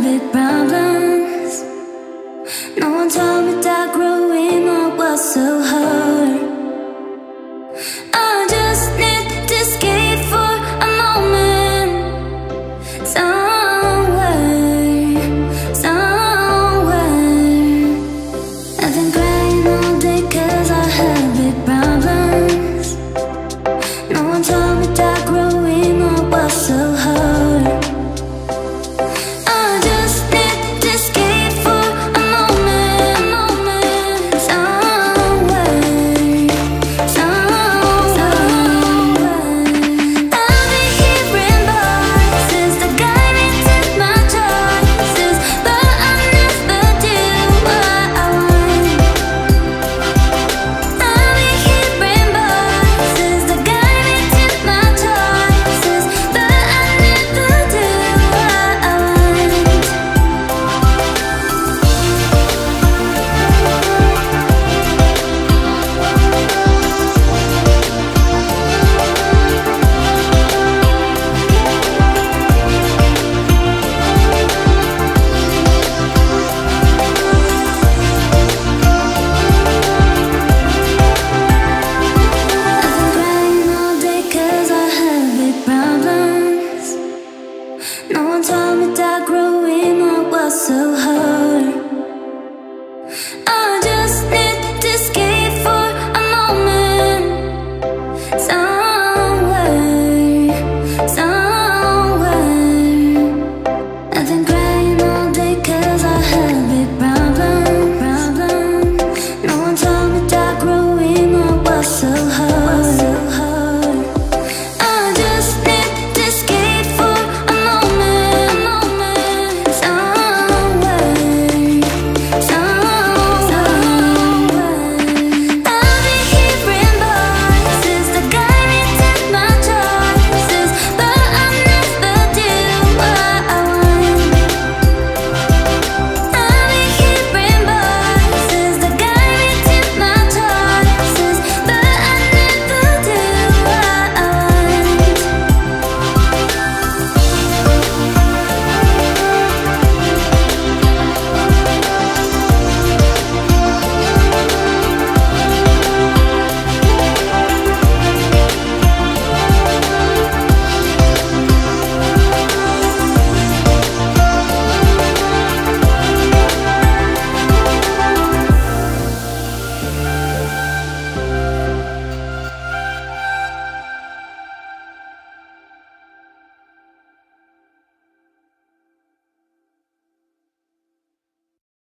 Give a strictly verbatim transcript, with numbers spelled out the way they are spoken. big problem.